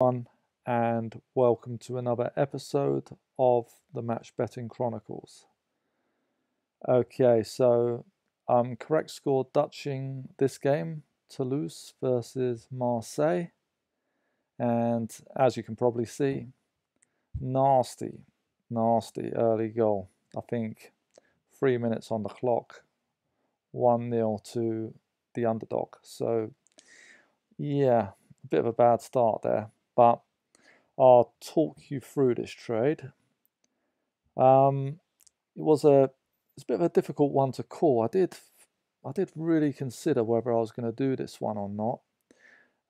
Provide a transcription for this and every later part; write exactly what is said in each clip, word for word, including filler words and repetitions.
And welcome to another episode of the Matched Betting Chronicles. Okay, so um, correct score Dutching this game, Toulouse versus Marseille, and as you can probably see, nasty, nasty early goal. I think three minutes on the clock, one nil to the underdog. So yeah, a bit of a bad start there. But I'll talk you through this trade. Um, it was a it's a bit of a difficult one to call. I did I did really consider whether I was going to do this one or not.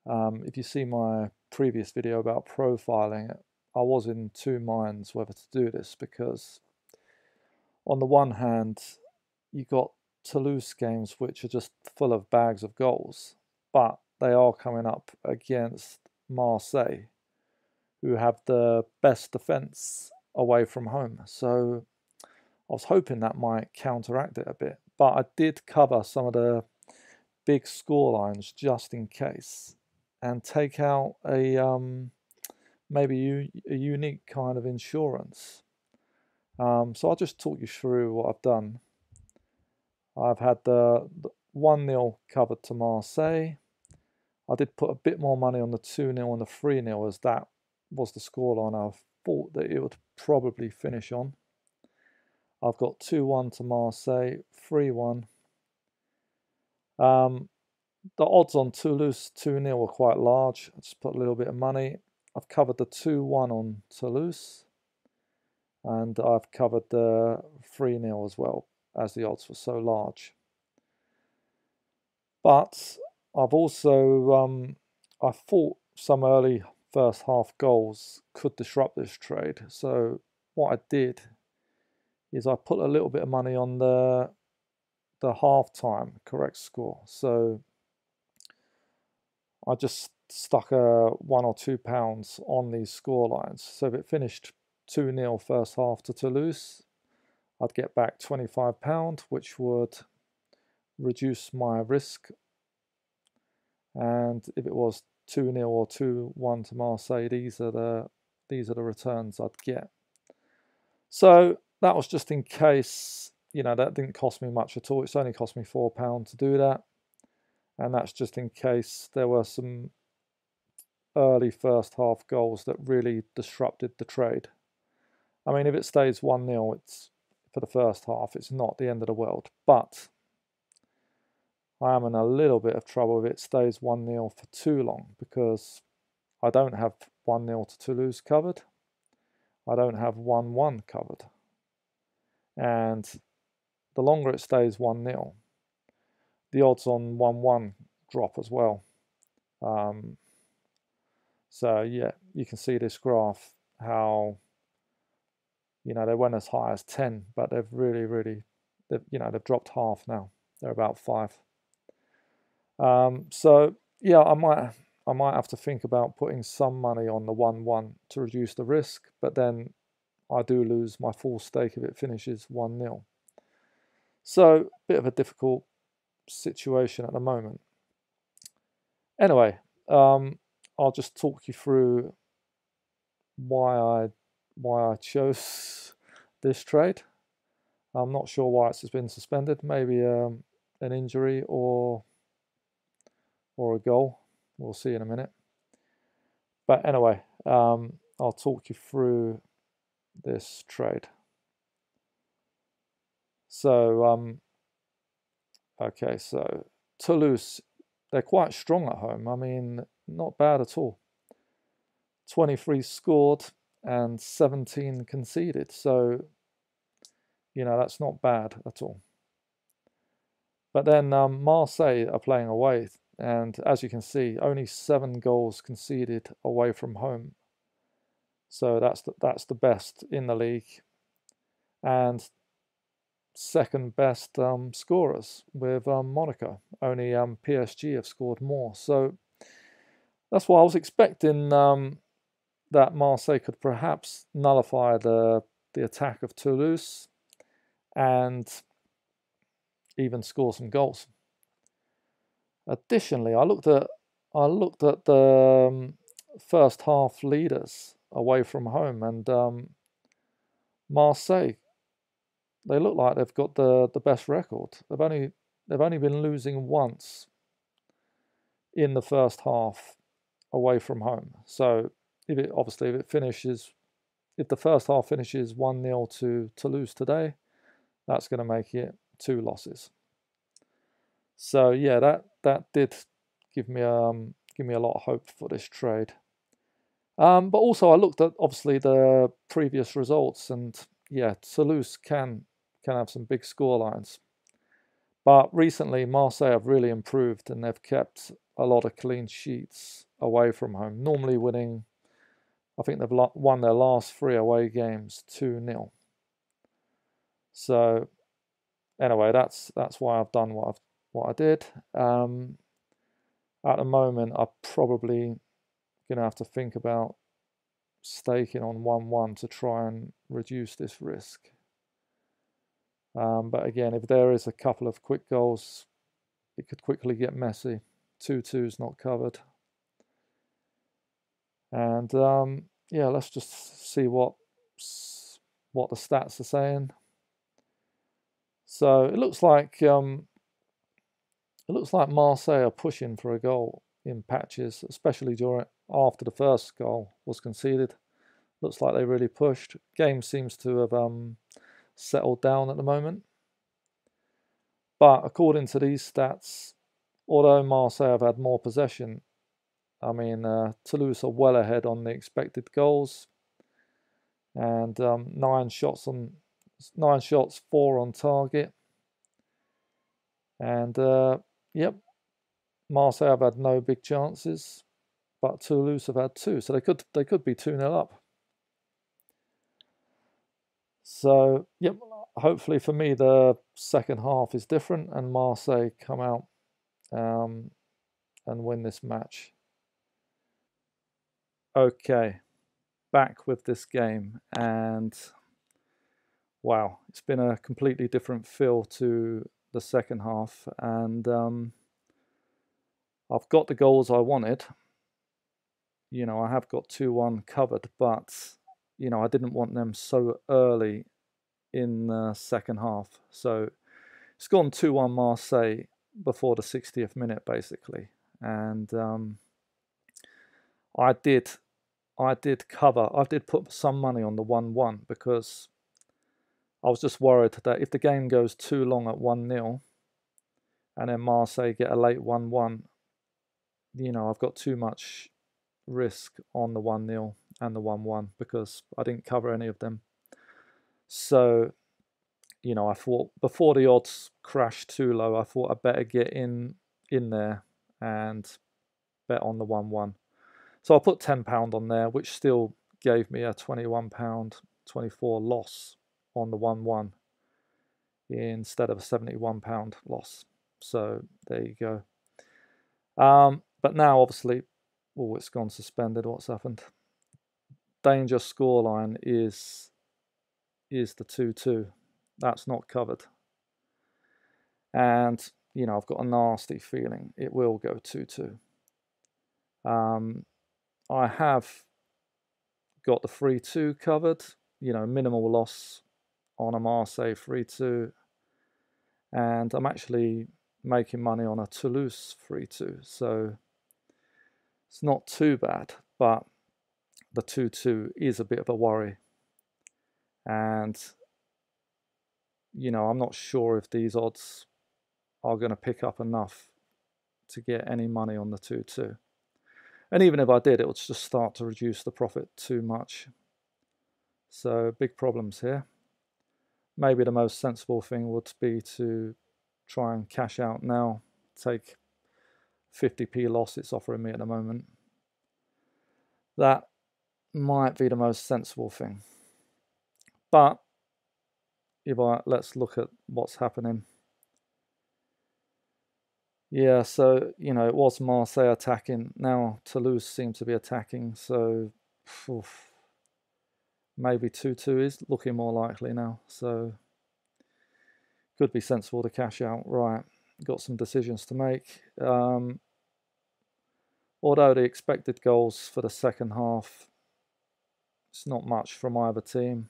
Um, if you see my previous video about profiling, I was in two minds whether to do this, because on the one hand you got Toulouse games which are just full of bags of goals, but they are coming up against Marseille, who have the best defence away from home. So I was hoping that might counteract it a bit, but I did cover some of the big score lines just in case, and take out a um, maybe a unique kind of insurance. Um, so I'll just talk you through what I've done. I've had the one nil covered to Marseille. I did put a bit more money on the two nil and the three nil, as that was the scoreline I thought that it would probably finish on. I've got two one to Marseille, three one. Um, the odds on Toulouse two nil were quite large. I just put a little bit of money. I've covered the two one on Toulouse, and I've covered the three nil as well, as the odds were so large. But I've also, um, I thought some early first half goals could disrupt this trade. So what I did is I put a little bit of money on the the half-time correct score. So I just stuck a one or two pounds on these score lines. So if it finished two nil first half to Toulouse, I'd get back twenty-five pounds, which would reduce my risk. And if it was two nil or two one to Marseille, these are the these are the returns I'd get. So that was just in case, you know, that didn't cost me much at all. It's only cost me four pounds to do that, and that's just in case there were some early first half goals that really disrupted the trade. I mean, if it stays one nil, it's for the first half, it's not the end of the world, but I am in a little bit of trouble if it stays one nil for too long, because I don't have one nil to Toulouse covered. I don't have one one covered. And the longer it stays one nil, the odds on one one drop as well. Um, so yeah, you can see this graph, how, you know, they went as high as ten, but they've really, really, they've, you know, they've dropped half now. They're about five. Um, so yeah, I might I might have to think about putting some money on the one one to reduce the risk, but then I do lose my full stake if it finishes one nil. So a bit of a difficult situation at the moment. Anyway, um, I'll just talk you through why I why I chose this trade. I'm not sure why it's been suspended. Maybe um, an injury or. or a goal, we'll see in a minute. But anyway, um, I'll talk you through this trade. So, um, okay, so Toulouse, they're quite strong at home. I mean, not bad at all. twenty-three scored and seventeen conceded. So, you know, that's not bad at all. But then um, Marseille are playing away, and as you can see, only seven goals conceded away from home. So that's the, that's the best in the league, and second best um, scorers with um, Monaco. Only um, P S G have scored more. So that's why I was expecting um, that Marseille could perhaps nullify the the attack of Toulouse and even score some goals. Additionally, I looked at I looked at the um, first half leaders away from home, and um, Marseille, they look like they've got the the best record. They've only they've only been losing once in the first half away from home. So if it, obviously if it finishes, if the first half finishes one nil to Toulouse today, that's going to make it two losses. So yeah, that that did give me um give me a lot of hope for this trade. Um, but also I looked at obviously the previous results, and yeah, Toulouse can can have some big score lines. But recently Marseille have really improved, and they've kept a lot of clean sheets away from home. Normally winning, I think they've won their last three away games two nil. So anyway, that's that's why I've done what I've what I did. Um, at the moment, I'm probably gonna have to think about staking on one one to try and reduce this risk. Um, but again, if there is a couple of quick goals, it could quickly get messy. two two's not covered. And um, yeah, let's just see what what the stats are saying. So it looks like um, it looks like Marseille are pushing for a goal in patches, especially during after the first goal was conceded. Looks like they really pushed. Game seems to have um, settled down at the moment. But according to these stats, although Marseille have had more possession, I mean, uh, Toulouse are well ahead on the expected goals, and um, nine shots on nine shots, four on target, and uh, yep, Marseille have had no big chances, but Toulouse have had two, so they could they could be two nil up. So yep, hopefully for me the second half is different, and Marseille come out um, and win this match. Okay, back with this game, and wow, it's been a completely different feel to the second half, and um, I've got the goals I wanted. You know, I have got two one covered, but you know, I didn't want them so early in the second half. So it's gone two one Marseille before the sixtieth minute, basically, and um, I did. I did cover, I did put some money on the one one because I was just worried that if the game goes too long at one nil and then Marseille get a late one one, you know, I've got too much risk on the one nil and the one one because I didn't cover any of them. So, you know, I thought before the odds crashed too low, I thought I'd better get in, in there and bet on the one one. So I put ten pounds on there, which still gave me a twenty-one pound twenty-four loss on the one one instead of a seventy-one pound loss. So there you go. Um, but now, obviously, oh, it's gone suspended. What's happened? Danger scoreline is, is the two two. That's not covered. And, you know, I've got a nasty feeling it will go two two. Um, I have got the three two covered, you know, minimal loss on a Marseille three two, and I'm actually making money on a Toulouse three two, so it's not too bad, but the two two is a bit of a worry, and you know, I'm not sure if these odds are going to pick up enough to get any money on the two two. And even if I did, it would just start to reduce the profit too much. So big problems here. Maybe the most sensible thing would be to try and cash out now, take fifty p loss it's offering me at the moment. That might be the most sensible thing. But if I let's look at what's happening. Yeah, so, you know, it was Marseille attacking. Now Toulouse seem to be attacking, so oof, maybe two two is looking more likely now. So could be sensible to cash out. Right, got some decisions to make. Um, Although the expected goals for the second half, it's not much from either team.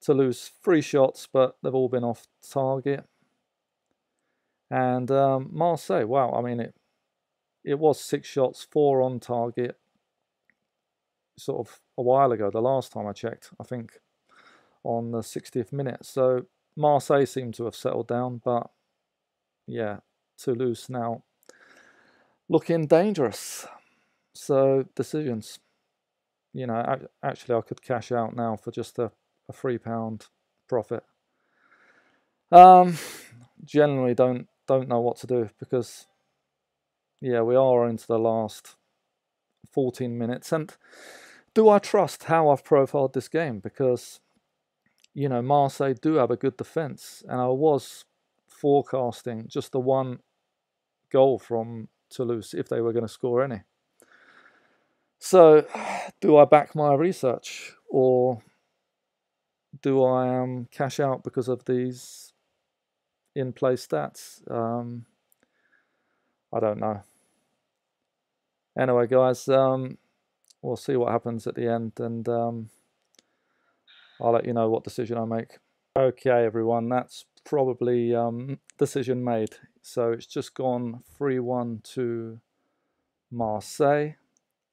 Toulouse, three shots, but they've all been off target. And um, Marseille, wow, I mean, it it was six shots, four on target, sort of a while ago, the last time I checked, I think, on the sixtieth minute. So Marseille seemed to have settled down, but yeah, Toulouse now looking dangerous. So decisions. You know, I, actually I could cash out now for just a, a three pound profit. Um, generally don't don't know what to do because yeah, we are into the last fourteen minutes. And do I trust how I've profiled this game? Because you know, Marseille do have a good defence, and I was forecasting just the one goal from Toulouse if they were going to score any. So, do I back my research, or do I um, cash out because of these in-play stats? Um, I don't know. Anyway, guys, um, we'll see what happens at the end, and um, I'll let you know what decision I make. Okay, everyone, that's probably um, decision made. So it's just gone three one to Marseille,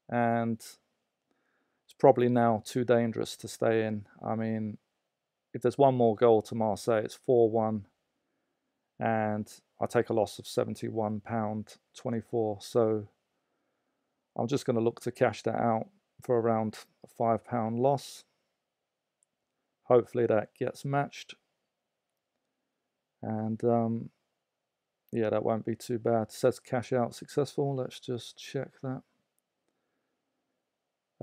and it's probably now too dangerous to stay in. I mean, if there's one more goal to Marseille, it's four one, and I take a loss of seventy-one pounds twenty-four. So I'm just going to look to cash that out for around a five pound loss. Hopefully that gets matched, and um, yeah, that won't be too bad. It says cash out successful. Let's just check that.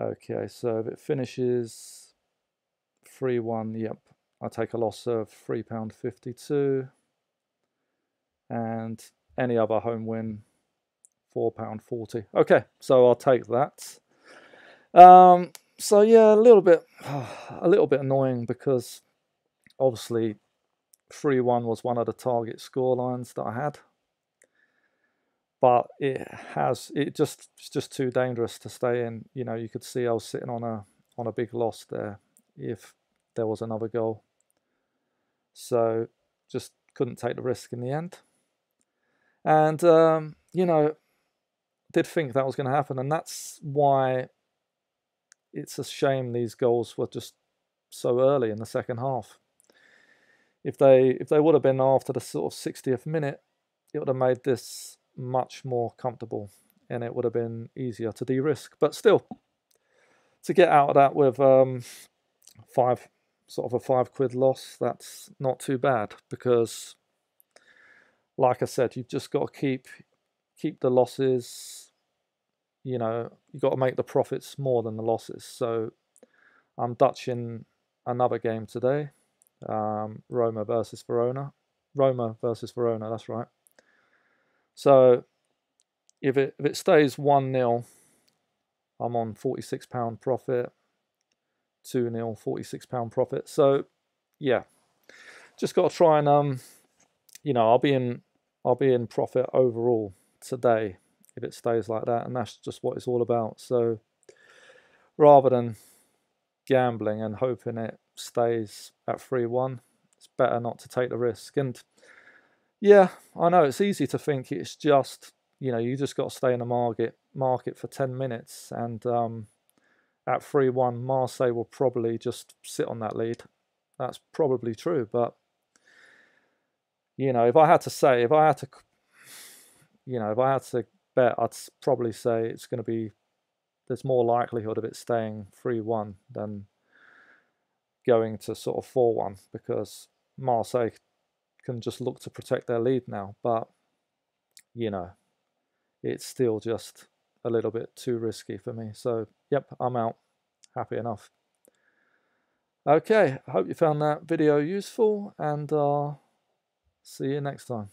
Okay, so if it finishes three one, yep, I take a loss of three pounds fifty-two, and any other home win, four pounds forty. Okay, so I'll take that. Um, so yeah, a little bit, a little bit annoying because obviously three one was one of the target scorelines that I had, but it has it just it's just too dangerous to stay in. You know, you could see I was sitting on a on a big loss there if there was another goal. So just couldn't take the risk in the end, and um, you know, did think that was going to happen, and that's why. It's a shame these goals were just so early in the second half. If they if they would have been after the sort of sixtieth minute, it would have made this much more comfortable, and it would have been easier to de-risk. But still, to get out of that with um, five sort of a five quid loss, that's not too bad because, like I said, you've just got to keep keep the losses. You know, you've got to make the profits more than the losses. So I'm dutching another game today, um, Roma versus Verona. Roma versus Verona, that's right. So if it, if it stays one nil, I'm on forty-six pound profit, two nil, forty-six pound profit. So, yeah, just got to try and, um, you know, I'll be in, I'll be in profit overall today if it stays like that, and that's just what it's all about. So rather than gambling and hoping it stays at three one, it's better not to take the risk. And yeah, I know it's easy to think it's just, you know, you just got to stay in the market market for ten minutes, and um, at three one Marseille will probably just sit on that lead. That's probably true, but you know, if I had to say, if I had to, you know, if I had to bet, I'd probably say it's going to be, there's more likelihood of it staying three one than going to sort of four one, because Marseille can just look to protect their lead now. But you know, it's still just a little bit too risky for me. So yep, I'm out, happy enough. Okay, I hope you found that video useful, and uh, see you next time.